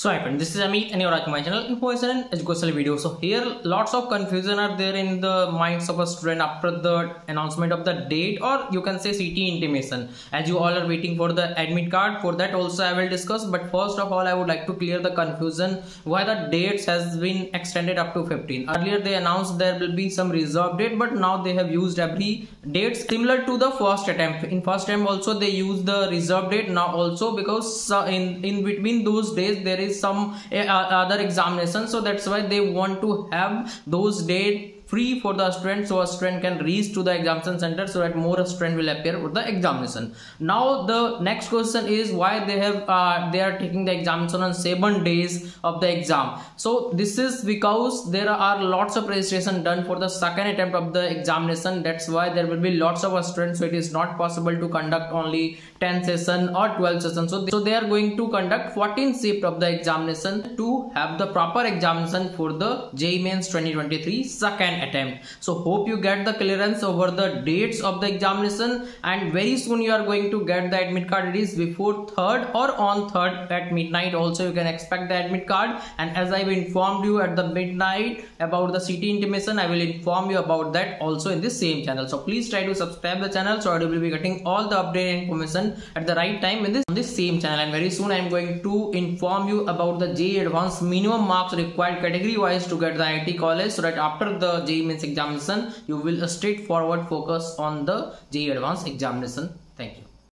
So hi friend, this is Amit and you're watching my channel Information and Educational Video. So here lots of confusion are there in the minds of a student after the announcement of the date, or you can say CT intimation, as you all are waiting for the admit card. For that also I will discuss, but first of all I would like to clear the confusion why the dates has been extended up to 15. Earlier they announced there will be some reserved date, but now they have used every date similar to the first attempt. In first attempt also they used the reserved date now also, because in between those days there is some other examination, so that's why they want to have those dates free for the student, so a student can reach to the examination center so that more student will appear for the examination. Now the next question is why they have they are taking the examination on 7 days of the exam. So this is because there are lots of registration done for the second attempt of the examination. That's why there will be lots of students, so it is not possible to conduct only 10 session or 12 session. So they are going to conduct 14 shift of the examination to have the proper examination for the JEE Mains 2023 second attempt. So hope you get the clearance over the dates of the examination, and very soon you are going to get the admit card. It is before 3rd or on 3rd at midnight also you can expect the admit card, and as I have informed you at the midnight about the CT intimation, I will inform you about that also in this same channel. So please try to subscribe the channel so you will be getting all the updated information at the right time in this same channel. And very soon I am going to inform you about the JEE Advanced minimum marks required category wise to get the IIT college, so that after the JEE Mains examination you will straightforward focus on the JEE Advanced examination. Thank you.